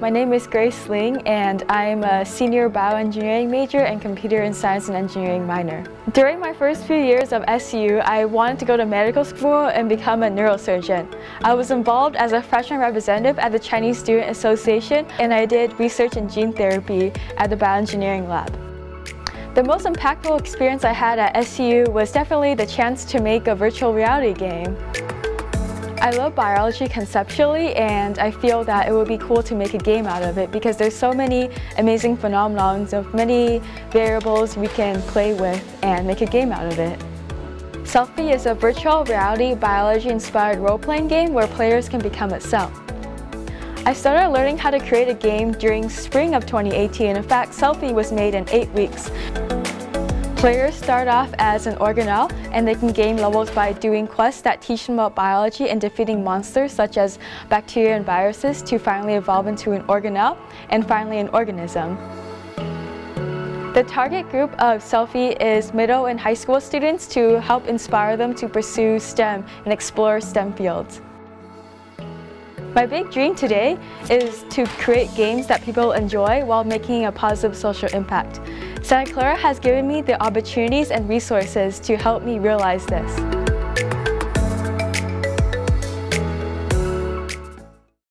My name is Grace Ling and I'm a senior bioengineering major and computer and science and engineering minor. During my first few years of SU, I wanted to go to medical school and become a neurosurgeon. I was involved as a freshman representative at the Chinese Student Association and I did research in gene therapy at the bioengineering lab. The most impactful experience I had at SU was definitely the chance to make a virtual reality game. I love biology conceptually and I feel that it would be cool to make a game out of it because there's so many amazing phenomena of many variables we can play with and make a game out of it. Cell-fie is a virtual reality biology-inspired role-playing game where players can become a cell. I started learning how to create a game during spring of 2018. In fact, Cell-fie was made in 8 weeks. Players start off as an organelle and they can gain levels by doing quests that teach them about biology and defeating monsters such as bacteria and viruses to finally evolve into an organelle and finally an organism. The target group of Cell-fie is middle and high school students to help inspire them to pursue STEM and explore STEM fields. My big dream today is to create games that people enjoy while making a positive social impact. Santa Clara has given me the opportunities and resources to help me realize this.